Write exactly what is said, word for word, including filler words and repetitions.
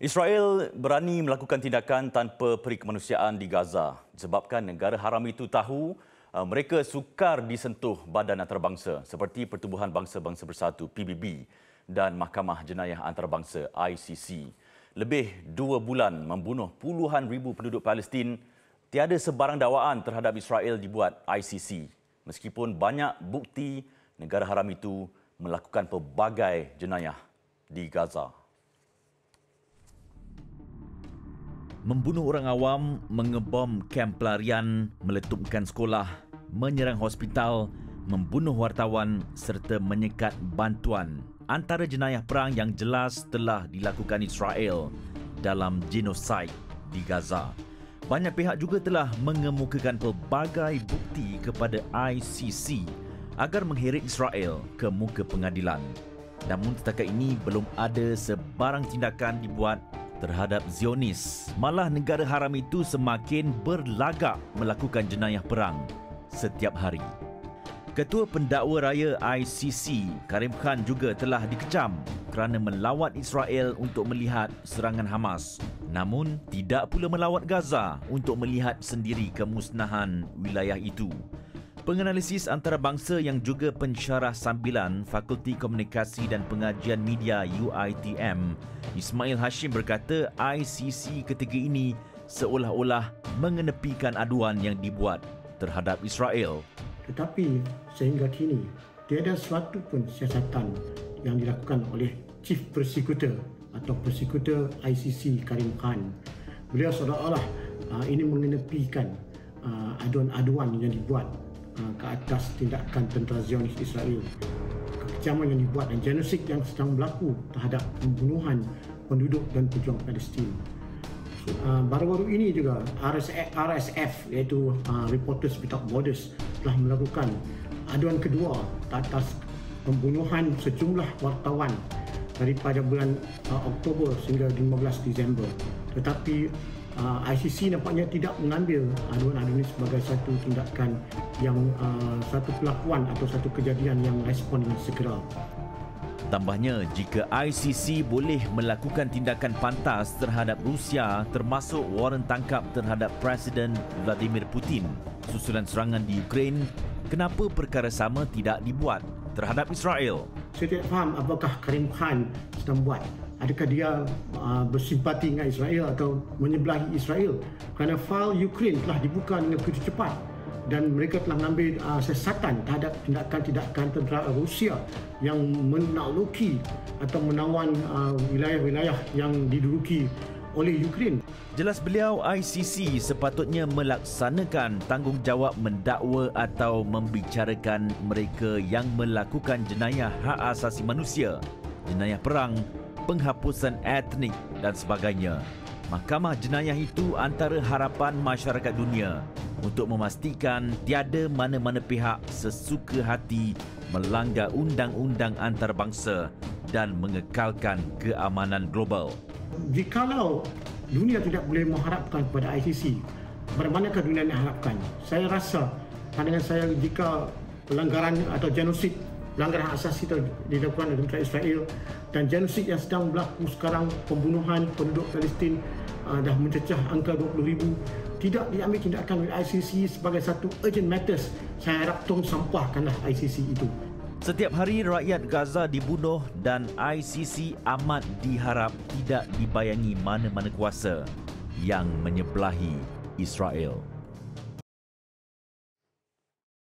Israel berani melakukan tindakan tanpa peri kemanusiaan di Gaza disebabkan negara haram itu tahu mereka sukar disentuh badan antarabangsa seperti Pertubuhan Bangsa-Bangsa Bersatu P B B dan Mahkamah Jenayah Antarabangsa I C C. Lebih dua bulan membunuh puluhan ribu penduduk Palestin, tiada sebarang dakwaan terhadap Israel dibuat I C C meskipun banyak bukti negara haram itu melakukan pelbagai jenayah di Gaza. Membunuh orang awam, mengebom kamp pelarian, meletupkan sekolah, menyerang hospital, membunuh wartawan serta menyekat bantuan. Antara jenayah perang yang jelas telah dilakukan Israel dalam genosid di Gaza. Banyak pihak juga telah mengemukakan pelbagai bukti kepada I C C agar mengheret Israel ke muka pengadilan. Namun setakat ini belum ada sebarang tindakan dibuat terhadap Zionis. Malah negara haram itu semakin berlagak melakukan jenayah perang setiap hari. Ketua Pendakwa Raya I C C, Karim Khan juga telah dikecam kerana melawat Israel untuk melihat serangan Hamas. Namun, tidak pula melawat Gaza untuk melihat sendiri kemusnahan wilayah itu. Penganalisis antarabangsa yang juga pensyarah sambilan Fakulti Komunikasi dan Pengajian Media U I T M, Ismail Hashim berkata I C C ketika ini seolah-olah mengenepikan aduan yang dibuat terhadap Israel. Tetapi sehingga kini tiada suatu pun siasatan yang dilakukan oleh Chief Prosecutor atau Prosecutor I C C Karim Khan. Beliau seolah-olah uh, ini mengenepikan uh, aduan-aduan yang dibuat ke atas tindakan tentera Zionis Israel. Kekejaman yang dibuat dan genosid yang sedang berlaku terhadap pembunuhan penduduk dan pejuang Palestin. Baru-baru ini juga R S F iaitu Reporters Without Borders telah melakukan aduan kedua ke atas pembunuhan sejumlah wartawan daripada bulan Oktober sehingga lima belas Disember. Tetapi I C C nampaknya tidak mengambil aduan-aduan ini sebagai satu tindakan yang uh, satu pelakuan atau satu kejadian yang respon dengan segera. Tambahnya, jika I C C boleh melakukan tindakan pantas terhadap Rusia termasuk waran tangkap terhadap Presiden Vladimir Putin susulan serangan di Ukraine, kenapa perkara sama tidak dibuat terhadap Israel? Saya tidak faham apakah Karim Khan sedang buat. Adakah dia uh, bersimpati dengan Israel atau menyebelahi Israel? Kerana fail Ukraine telah dibuka dengan begitu cepat dan mereka telah mengambil uh, sesatan terhadap tindakan-tindakan tentera Rusia yang menakluki atau menawan wilayah-wilayah uh, yang diduduki oleh Ukraine. Jelas beliau I C C sepatutnya melaksanakan tanggungjawab mendakwa atau membicarakan mereka yang melakukan jenayah hak asasi manusia, jenayah perang, penghapusan etnik dan sebagainya. Mahkamah jenayah itu antara harapan masyarakat dunia untuk memastikan tiada mana-mana pihak sesuka hati melanggar undang-undang antarabangsa dan mengekalkan keamanan global. Jikalau dunia tidak boleh mengharapkan kepada I C C, bagaimanakah dunia ini harapkan? Saya rasa pandangan saya jika pelanggaran atau genosid, pelanggaran hak asasi dilakukan oleh tentera Israel dan genosid yang sedang berlaku sekarang, pembunuhan penduduk Palestin uh, dah mencecah angka dua puluh ribu, tidak diambil tindakan oleh I C C sebagai satu urgent matters. Saya harap tolong sampahkanlah I C C itu. Setiap hari rakyat Gaza dibunuh dan I C C amat diharap tidak dibayangi mana-mana kuasa yang menyebelahi Israel.